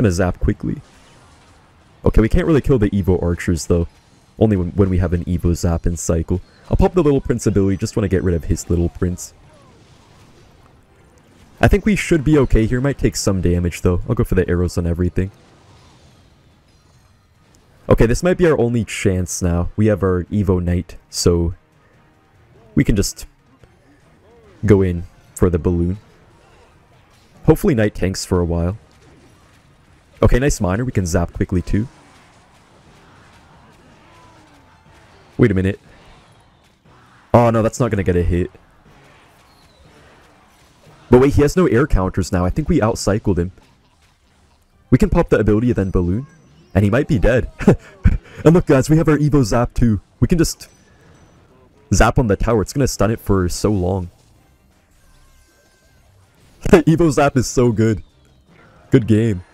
gonna zap quickly. Okay, we can't really kill the Evo archers though. Only when we have an Evo Zap in cycle. I'll pop the Little Prince ability, just want to get rid of his Little Prince. I think we should be okay here, might take some damage though. I'll go for the arrows on everything. Okay, this might be our only chance now. We have our Evo Knight, so we can just go in for the balloon. Hopefully Knight tanks for a while. Okay, nice Miner, we can zap quickly too. Wait a minute. Oh no, that's not going to get a hit. But wait, he has no air counters now. I think we outcycled him. We can pop the ability then balloon. And he might be dead. And look guys, we have our Evo Zap too. We can just zap on the tower. It's going to stun it for so long. Evo Zap is so good. Good game.